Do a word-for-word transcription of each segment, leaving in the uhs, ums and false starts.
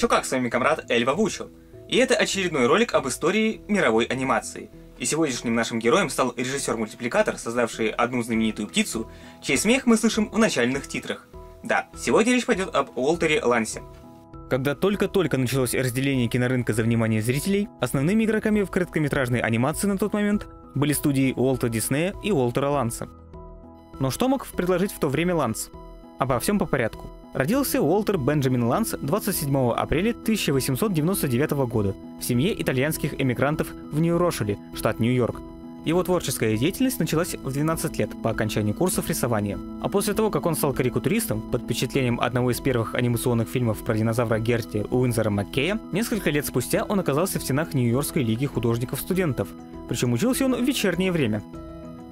Чё как, с вами комрад Эльва Вучу. И это очередной ролик об истории мировой анимации. И сегодняшним нашим героем стал режиссер-мультипликатор, создавший одну знаменитую птицу, чей смех мы слышим в начальных титрах. Да, сегодня речь пойдет об Уолтере Лансе. Когда только-только началось разделение кинорынка за внимание зрителей, основными игроками в короткометражной анимации на тот момент были студии Уолта Диснея и Уолтера Ланса. Но что мог предложить в то время Ланс? Обо всем по порядку. Родился Уолтер Бенджамин Ланц двадцать седьмого апреля тысяча восемьсот девяносто девятого года в семье итальянских эмигрантов в Нью-Рошеле, штат Нью-Йорк. Его творческая деятельность началась в двенадцать лет по окончании курсов рисования. А после того, как он стал карикатуристом, под впечатлением одного из первых анимационных фильмов про динозавра Герти Уинзора Маккея, несколько лет спустя он оказался в стенах Нью-Йоркской лиги художников-студентов, причем учился он в вечернее время.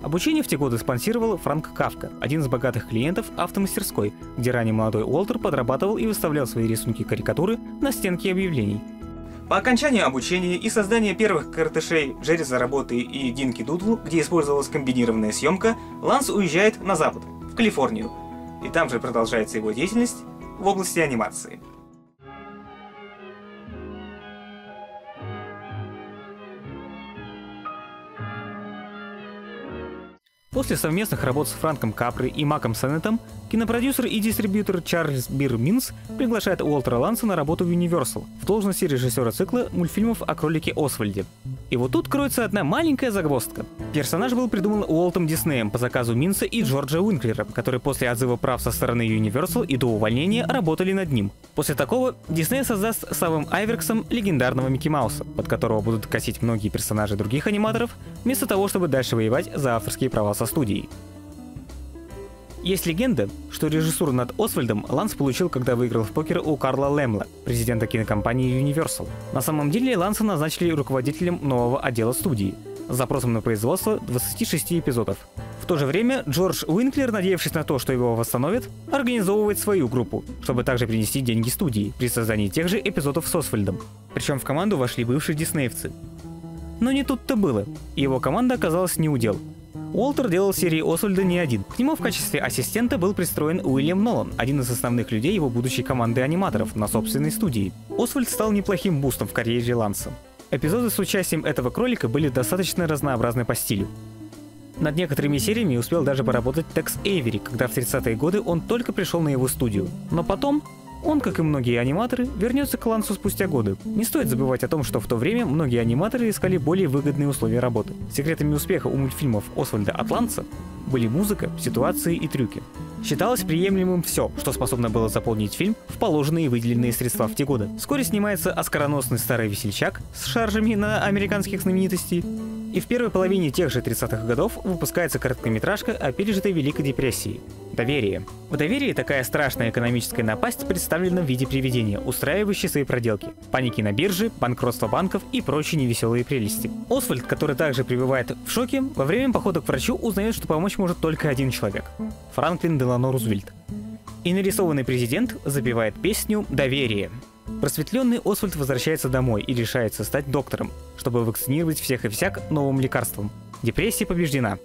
Обучение в те годы спонсировал Франк Кавка, один из богатых клиентов автомастерской, где ранее молодой Уолтер подрабатывал и выставлял свои рисунки-карикатуры на стенки объявлений. По окончании обучения и создания первых картышей Джерри за работы и Динки Дудл, где использовалась комбинированная съемка, Ланс уезжает на запад, в Калифорнию. И там же продолжается его деятельность в области анимации. После совместных работ с Франком Капрой и Маком Сеннеттом, кинопродюсер и дистрибьютор Чарльз Бир Минс приглашает Уолтера Ланса на работу в Universal в должности режиссера цикла мультфильмов о кролике Освальде. И вот тут кроется одна маленькая загвоздка. Персонаж был придуман Уолтом Диснеем по заказу Минса и Джорджа Уинклера, которые после отзыва прав со стороны Universal и до увольнения работали над ним. После такого Дисней создаст с Абом Айверксом легендарного Микки Мауса, под которого будут косить многие персонажи других аниматоров, вместо того, чтобы дальше воевать за авторские права со студией. Есть легенда, что режиссуру над Освальдом Ланс получил, когда выиграл в покер у Карла Лемла, президента кинокомпании Universal. На самом деле Ланса назначили руководителем нового отдела студии с запросом на производство двадцати шести эпизодов. В то же время Джордж Уинклер, надеявшись на то, что его восстановят, организовывает свою группу, чтобы также принести деньги студии при создании тех же эпизодов с Освальдом. Причем в команду вошли бывшие диснеевцы. Но не тут-то было, и его команда оказалась не у дел. Уолтер делал серии Освальда не один. К нему в качестве ассистента был пристроен Уильям Нолан, один из основных людей его будущей команды аниматоров на собственной студии. Освальд стал неплохим бустом в карьере Ланса. Эпизоды с участием этого кролика были достаточно разнообразны по стилю. Над некоторыми сериями успел даже поработать Текс Эйвери, когда в тридцатые годы он только пришел на его студию. Но потом он, как и многие аниматоры, вернется к Лансу спустя годы. Не стоит забывать о том, что в то время многие аниматоры искали более выгодные условия работы. Секретами успеха у мультфильмов Освальда от Ланса были музыка, ситуации и трюки. Считалось приемлемым все, что способно было заполнить фильм в положенные и выделенные средства в те годы. Вскоре снимается оскароносный старый весельчак с шаржами на американских знаменитостей. И в первой половине тех же тридцатых годов выпускается короткометражка о пережитой Великой депрессии «Доверие». В «Доверии» такая страшная экономическая напасть представлена в виде привидения, устраивающей свои проделки, паники на бирже, банкротства банков и прочие невеселые прелести. Освальд, который также пребывает в шоке, во время похода к врачу узнает, что помочь может только один человек — Франклин Делано Рузвельт. И нарисованный президент запевает песню «Доверие». Просветленный Освальд возвращается домой и решается стать доктором, чтобы вакцинировать всех и всяк новым лекарством. Депрессия побеждена.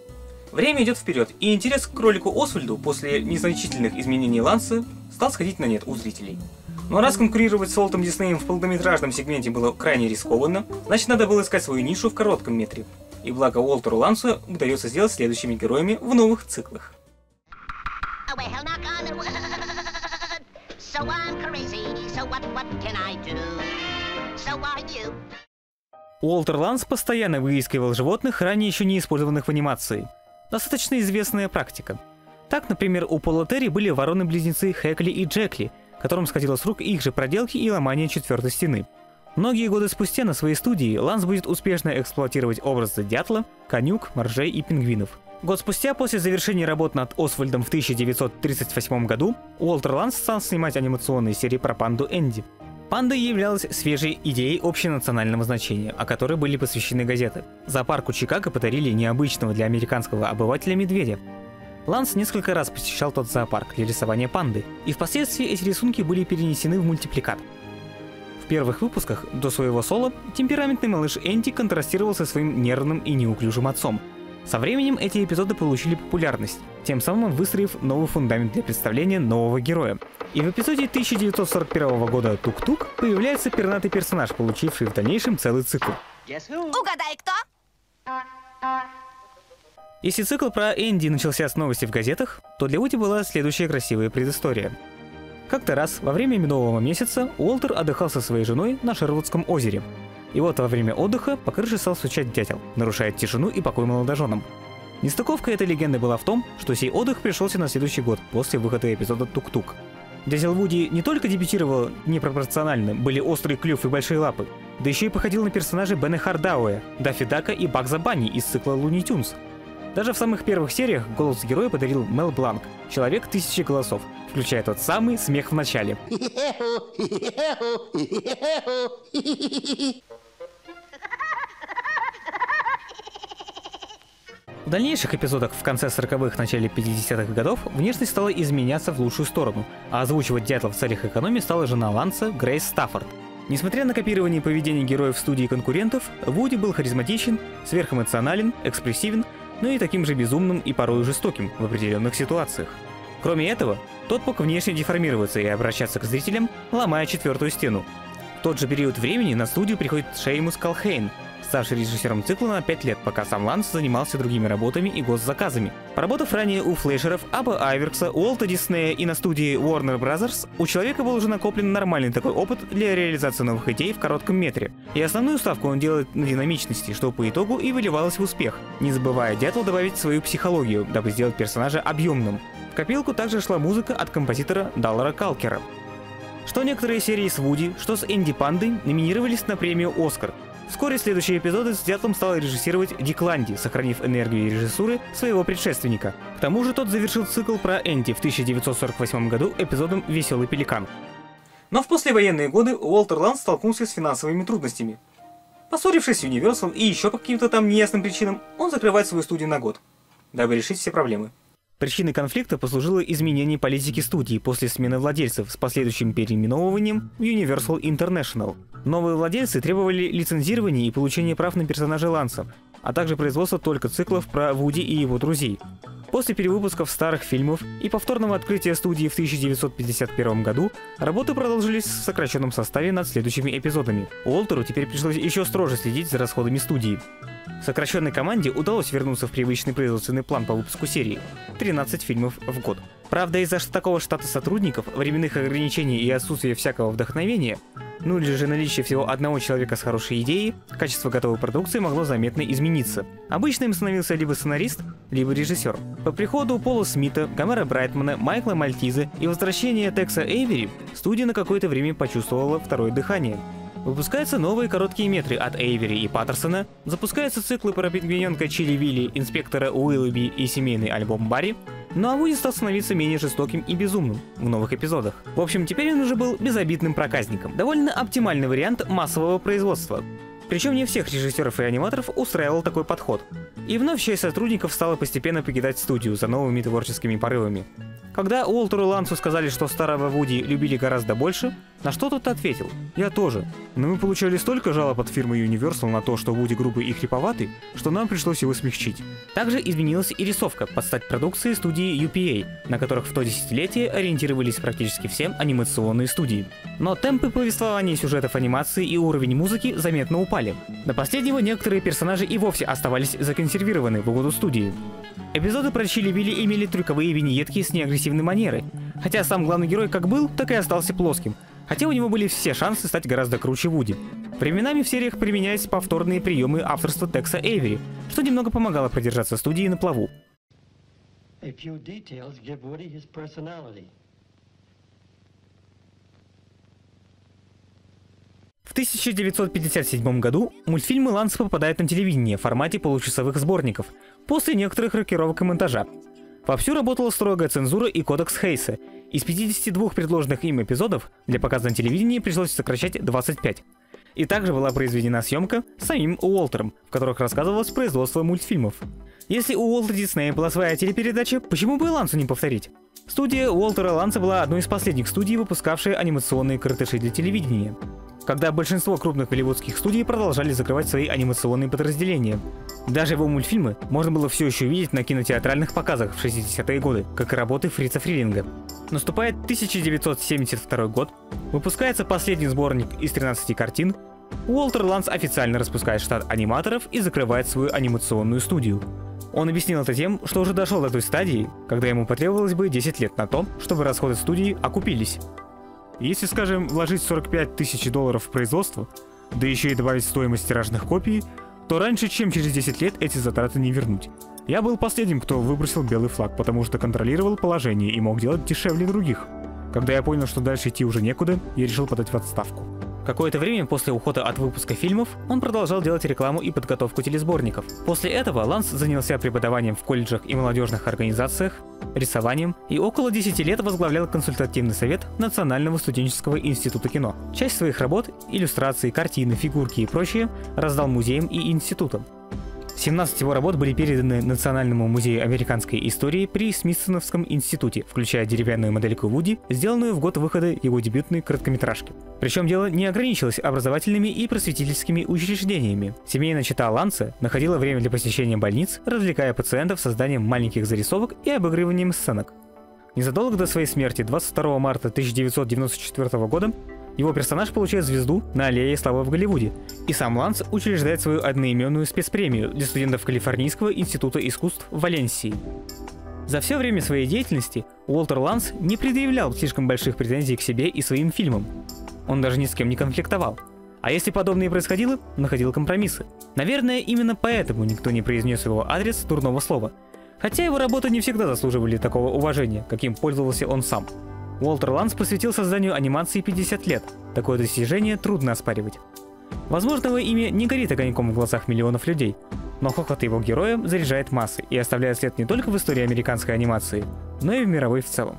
Время идет вперед, и интерес к кролику Освальду после незначительных изменений Ланса стал сходить на нет у зрителей. Но раз конкурировать с Уолтом Диснеем в полнометражном сегменте было крайне рискованно, значит надо было искать свою нишу в коротком метре. И благо Уолтеру Лансу удается сделать следующими героями в новых циклах. Уолтер Ланс постоянно выискивал животных, ранее еще не использованных в анимации. Достаточно известная практика. Так, например, у Пола Терри были вороны-близнецы Хэкли и Джекли, которым сходило с рук их же проделки и ломание четвертой стены. Многие годы спустя на своей студии Ланс будет успешно эксплуатировать образы дятла, конюк, моржей и пингвинов. Год спустя, после завершения работ над Освальдом в тысяча девятьсот тридцать восьмом году, Уолтер Ланс стал снимать анимационные серии про панду Энди. Панда являлась свежей идеей общенационального значения, о которой были посвящены газеты. Зоопарку Чикаго подарили необычного для американского обывателя медведя. Ланс несколько раз посещал тот зоопарк для рисования панды, и впоследствии эти рисунки были перенесены в мультипликат. В первых выпусках, до своего соло, темпераментный малыш Энди контрастировал со своим нервным и неуклюжим отцом. Со временем эти эпизоды получили популярность, тем самым выстроив новый фундамент для представления нового героя. И в эпизоде тысяча девятьсот сорок первого года «Тук-тук» появляется пернатый персонаж, получивший в дальнейшем целый цикл. Угадай, кто? Если цикл про Энди начался с новости в газетах, то для Вуди была следующая красивая предыстория. Как-то раз во время медового месяца Уолтер отдыхал со своей женой на Шервудском озере. И вот во время отдыха по крыше стал стучать дятел, нарушая тишину и покой молодоженам. Нестыковка этой легенды была в том, что сей отдых пришелся на следующий год после выхода эпизода «Тук-тук». Дятел Вуди не только дебютировал непропорционально, были острый клюв и большие лапы, да еще и походил на персонажей Бенна Хардауэ, Даффи Дака и Багза Банни из цикла «Луни Тюнс». Даже в самых первых сериях голос героя подарил Мел Бланк, человек тысячи голосов, включая тот самый смех в начале. В дальнейших эпизодах в конце сороковых, начале пятидесятых годов внешность стала изменяться в лучшую сторону, а озвучивать дятла в целях экономии стала жена Ланца Грейс Стаффорд. Несмотря на копирование поведения героев в студии конкурентов, Вуди был харизматичен, сверхэмоционален, экспрессивен, но и таким же безумным и порой жестоким в определенных ситуациях. Кроме этого, тот мог внешне деформироваться и обращаться к зрителям, ломая четвертую стену. В тот же период времени на студию приходит Шеймус Калхейн, ставший режиссером цикла на пять лет, пока сам Ланс занимался другими работами и госзаказами. Поработав ранее у Флэшеров, Аба Айверкса, Уолта Диснея и на студии Warner Brothers, у человека был уже накоплен нормальный такой опыт для реализации новых идей в коротком метре. И основную ставку он делает на динамичности, что по итогу и выливалось в успех, не забывая дятлу добавить свою психологию, дабы сделать персонажа объемным. В копилку также шла музыка от композитора Даллара Калкера. Что некоторые серии с Вуди, что с Энди Пандой номинировались на премию «Оскар». Вскоре следующие эпизоды с дятлом стал режиссировать Дик Ланди, сохранив энергию и режиссуры своего предшественника. К тому же тот завершил цикл про Энди в тысяча девятьсот сорок восьмом году эпизодом «Веселый пеликан». Но в послевоенные годы Уолтер Ланс столкнулся с финансовыми трудностями. Поссорившись с Universal и еще по каким-то там неясным причинам, он закрывает свою студию на год, дабы решить все проблемы. Причиной конфликта послужило изменение политики студии после смены владельцев с последующим переименованием в Universal International. Новые владельцы требовали лицензирования и получения прав на персонажей Ланса, а также производства только циклов про Вуди и его друзей. После перевыпусков старых фильмов и повторного открытия студии в тысяча девятьсот пятьдесят первом году работы продолжились в сокращенном составе над следующими эпизодами. Уолтеру теперь пришлось еще строже следить за расходами студии. Сокращенной команде удалось вернуться в привычный производственный план по выпуску серии — тринадцать фильмов в год. Правда, из-за такого штата сотрудников, временных ограничений и отсутствия всякого вдохновения, ну или же наличие всего одного человека с хорошей идеей, качество готовой продукции могло заметно измениться. Обычно им становился либо сценарист, либо режиссер. По приходу Пола Смита, Гомера Брайтмана, Майкла Мальтизе и возвращения Текса Эйвери студия на какое-то время почувствовала второе дыхание. Выпускаются новые короткие метры от Эйвери и Паттерсона, запускаются циклы про пингвиненка Чили Вилли, инспектора Уиллоби и семейный альбом Барри, ну а Вуди стал становиться менее жестоким и безумным в новых эпизодах. В общем, теперь он уже был безобидным проказником. Довольно оптимальный вариант массового производства. Причем не всех режиссеров и аниматоров устраивал такой подход. И вновь часть сотрудников стала постепенно покидать студию за новыми творческими порывами. Когда Уолтеру Лансу сказали, что старого Вуди любили гораздо больше, на что тот ответил: «Я тоже. Но мы получали столько жалоб от фирмы Universal на то, что Вуди грубый и хриповатый, что нам пришлось его смягчить». Также изменилась и рисовка под стать продукции студии ю пи эй, на которых в то десятилетие ориентировались практически все анимационные студии. Но темпы повествования сюжетов анимации и уровень музыки заметно упали. До последнего некоторые персонажи и вовсе оставались законсервированы в угоду студии. Эпизоды про Чили Вилли имели трюковые виньетки с неагрессивной манерой, хотя сам главный герой как был, так и остался плоским, хотя у него были все шансы стать гораздо круче Вуди. Временами в сериях применялись повторные приемы авторства Текса Эйвери, что немного помогало продержаться студии на плаву. В тысяча девятьсот пятьдесят седьмом году мультфильмы Ланса попадают на телевидение в формате получасовых сборников, после некоторых рокировок и монтажа. Вовсю работала строгая цензура и кодекс Хейса. Из пятидесяти двух предложенных им эпизодов для показа на телевидении пришлось сокращать двадцать пять. И также была произведена съемка с самим Уолтером, в которых рассказывалось производство мультфильмов. Если у Уолта Диснея была своя телепередача, почему бы и Лансу не повторить? Студия Уолтера Ланса была одной из последних студий, выпускавшей анимационные коротыши для телевидения, когда большинство крупных голливудских студий продолжали закрывать свои анимационные подразделения. Даже его мультфильмы можно было все еще видеть на кинотеатральных показах в шестидесятые годы, как и работы Фрица Фрилинга. Наступает тысяча девятьсот семьдесят второй год, выпускается последний сборник из тринадцати картин, Уолтер Ланц официально распускает штат аниматоров и закрывает свою анимационную студию. Он объяснил это тем, что уже дошел до той стадии, когда ему потребовалось бы десять лет на то, чтобы расходы студии окупились. Если, скажем, вложить сорок пять тысяч долларов в производство, да еще и добавить стоимость тиражных копий, то раньше, чем через десять лет, эти затраты не вернуть. Я был последним, кто выбросил белый флаг, потому что контролировал положение и мог делать дешевле других. Когда я понял, что дальше идти уже некуда, я решил подать в отставку. Какое-то время после ухода от выпуска фильмов он продолжал делать рекламу и подготовку телесборников. После этого Ланс занялся преподаванием в колледжах и молодежных организациях, рисованием и около десяти лет возглавлял консультативный совет Национального студенческого института кино. Часть своих работ, иллюстрации, картины, фигурки и прочее раздал музеям и институтам. семнадцать его работ были переданы Национальному музею американской истории при Смитсоновском институте, включая деревянную модельку Вуди, сделанную в год выхода его дебютной короткометражки. Причем дело не ограничилось образовательными и просветительскими учреждениями. Семейная чета Ланца находила время для посещения больниц, развлекая пациентов созданием маленьких зарисовок и обыгрыванием сценок. Незадолго до своей смерти, двадцать второго марта тысяча девятьсот девяносто четвёртого года, его персонаж получает звезду на аллее славы в Голливуде, и сам Ланс учреждает свою одноименную спецпремию для студентов Калифорнийского института искусств в Валенсии. За все время своей деятельности Уолтер Ланс не предъявлял слишком больших претензий к себе и своим фильмам. Он даже ни с кем не конфликтовал. А если подобное происходило, находил компромиссы. Наверное, именно поэтому никто не произнес в его адрес дурного слова. Хотя его работы не всегда заслуживали такого уважения, каким пользовался он сам. Уолтер Ланц посвятил созданию анимации пятьдесят лет. Такое достижение трудно оспаривать. Возможно, его имя не горит огоньком в глазах миллионов людей, но хохот его героя заряжает массы и оставляет след не только в истории американской анимации, но и в мировой в целом.